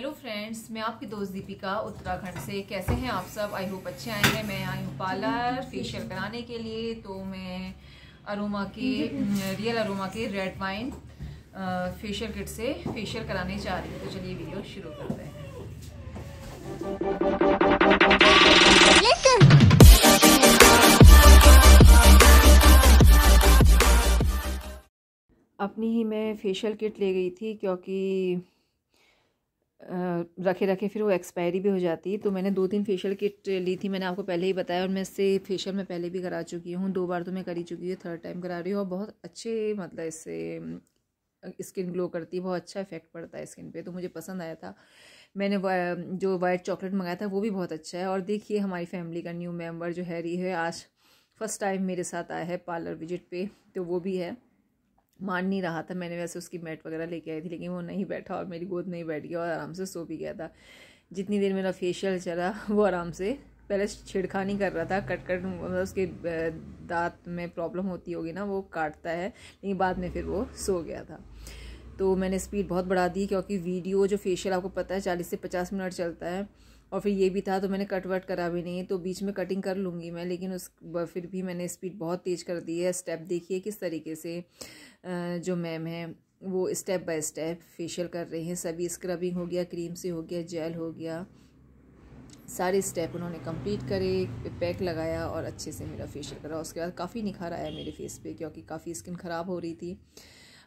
Hello friends, मैं आपकी दोस्त दीपिका उत्तराखंड से। कैसे हैं आप सब? आई होप अच्छे आए हैं। मैं आई हूँ पार्लर फेशियल कराने के लिए। तो मैं अरोमा के रियल अरोमा के रेड वाइन फेशियल किट से फेशियल कराने जा रही हूँ। तो चलिए वीडियो शुरू करते हैं। अपनी ही मैं फेशियल किट ले गई थी क्योंकि रखे रखे फिर वो एक्सपायरी भी हो जाती है। तो मैंने 2-3 फेशियल किट ली थी, मैंने आपको पहले ही बताया। और मैं इससे फेशियल में पहले भी करा चुकी हूँ, 2 बार तो मैं करी चुकी हूँ, 3rd टाइम करा रही हूँ। और बहुत अच्छे मतलब इससे स्किन ग्लो करती है, बहुत अच्छा इफेक्ट पड़ता है स्किन पे। तो मुझे पसंद आया था। मैंने जो वाइट चॉकलेट मंगाया था वो भी बहुत अच्छा है। और देखिए हमारी फैमिली का न्यू मेम्बर जो हैरी है, आज फर्स्ट टाइम मेरे साथ आया है पार्लर विजिट पे। तो वो भी है, मान नहीं रहा था। मैंने वैसे उसकी मैट वगैरह लेके आई थी, लेकिन वो नहीं बैठा और मेरी गोद नहीं बैठ गया और आराम से सो भी गया था। जितनी देर मेरा फेशियल चला वो आराम से, पहले छिड़खानी कर रहा था, कट मतलब उसके दांत में प्रॉब्लम होती होगी ना, वो काटता है, लेकिन बाद में फिर वो सो गया था। तो मैंने स्पीड बहुत बढ़ा दी क्योंकि वीडियो जो फेशियल आपको पता है 40 से 50 मिनट चलता है। और फिर ये भी था, तो मैंने कट वट करा भी नहीं, तो बीच में कटिंग कर लूँगी मैं, लेकिन उस फिर भी मैंने स्पीड बहुत तेज़ कर दी है। स्टेप देखिए किस तरीके से जो मैम है वो स्टेप बाय स्टेप फेशियल कर रहे हैं। सभी स्क्रबिंग हो गया, क्रीम से हो गया, जेल हो गया, सारे स्टेप उन्होंने कंप्लीट करे, पैक लगाया और अच्छे से मेरा फेशियल करा। उसके बाद काफ़ी निखार आया मेरे फेस पे क्योंकि काफ़ी स्किन ख़राब हो रही थी।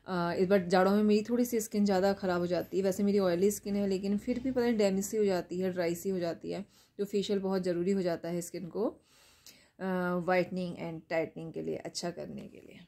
इस बार जाड़ों में मेरी थोड़ी सी स्किन ज़्यादा ख़राब हो जाती है। वैसे मेरी ऑयली स्किन है लेकिन फिर भी पता नहीं डैमेज सी हो जाती है, ड्राई सी हो जाती है। तो फेशियल बहुत ज़रूरी हो जाता है स्किन को वाइटनिंग एंड टाइटनिंग के लिए, अच्छा करने के लिए।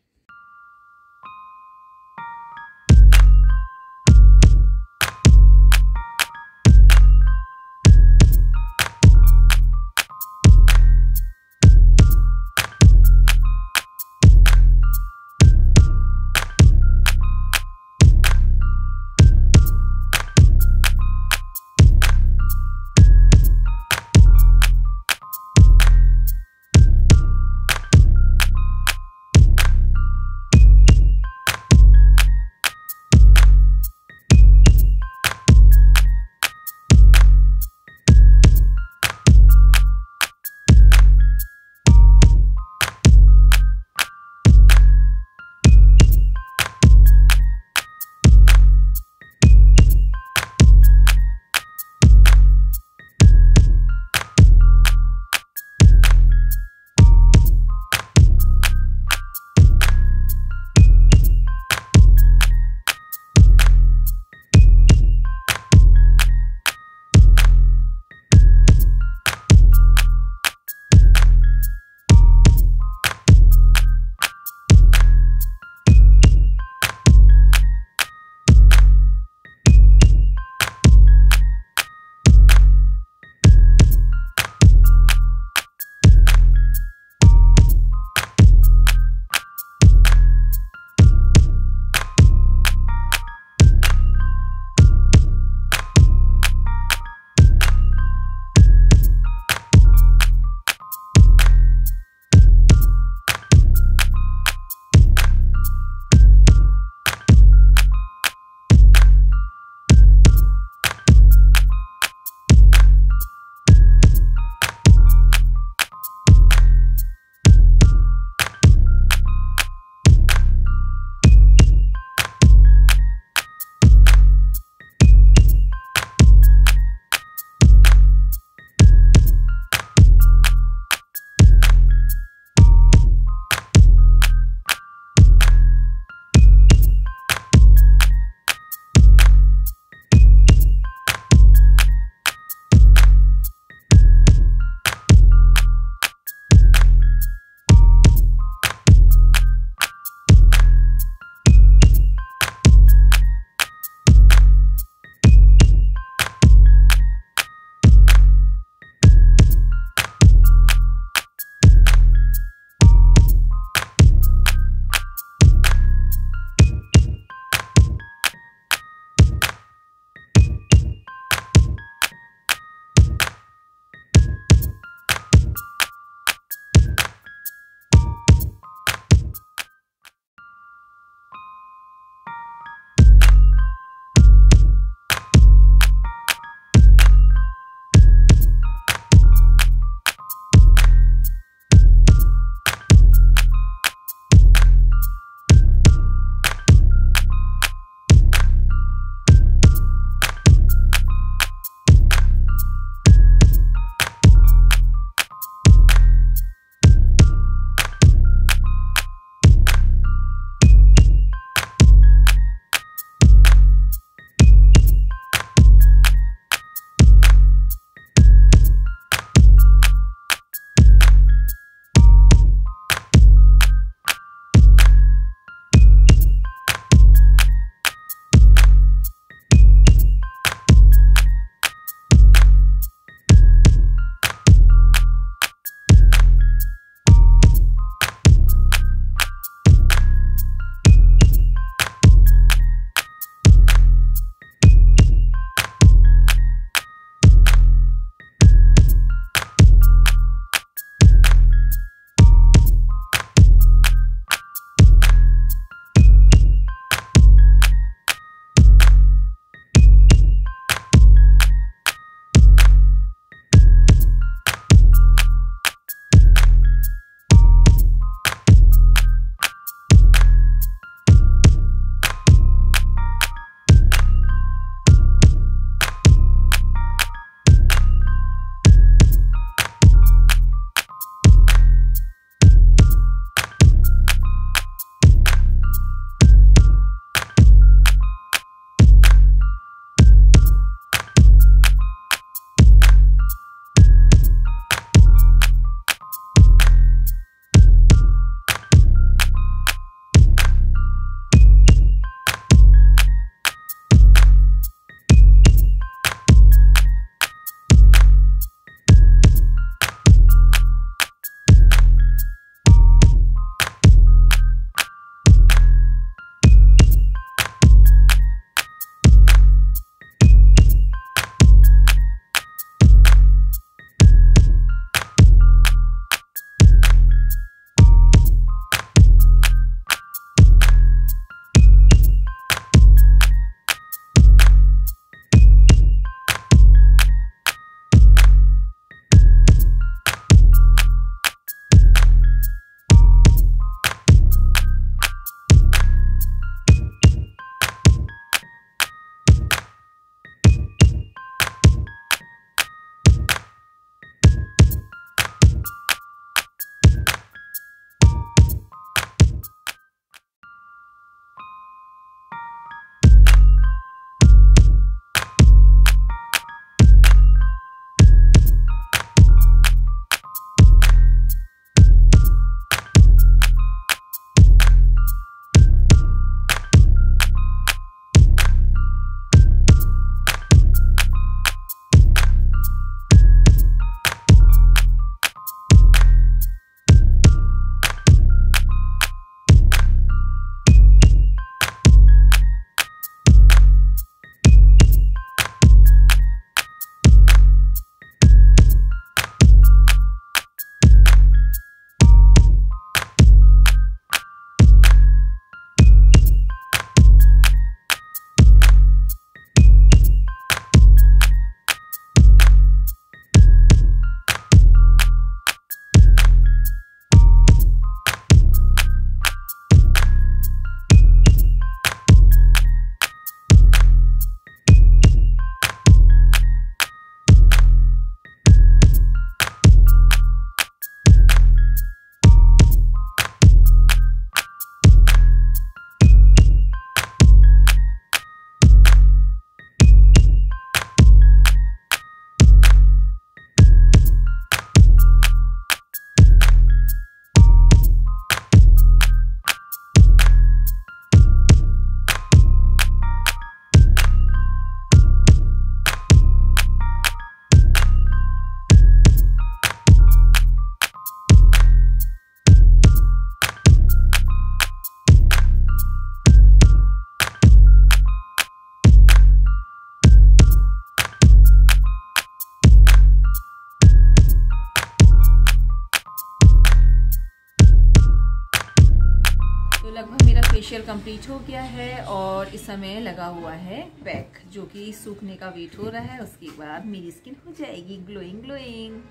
कंप्लीट हो गया है और इस समय लगा हुआ है पैक जो कि सूखने का वेट हो रहा है। उसके बाद मेरी स्किन हो जाएगी ग्लोइंग ग्लोइंग।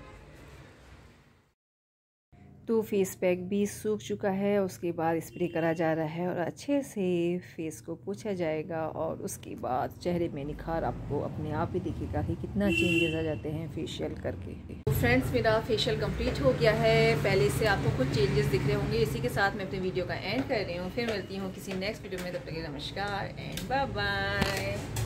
तो फेस पैक भी सूख चुका है, उसके बाद स्प्रे करा जा रहा है और अच्छे से फेस को पोंछा जाएगा और उसके बाद चेहरे में निखार आपको अपने आप ही दिखेगा कि कितना चेंजेस आ जाते हैं फेशियल करके। फ्रेंड्स, मेरा फेशियल कंप्लीट हो गया है। पहले से आपको कुछ चेंजेस दिख रहे होंगे। इसी के साथ मैं अपने वीडियो का एंड कर रही हूँ। फिर मिलती हूँ किसी नेक्स्ट वीडियो में। तब तक के नमस्कार एंड बाय बाय।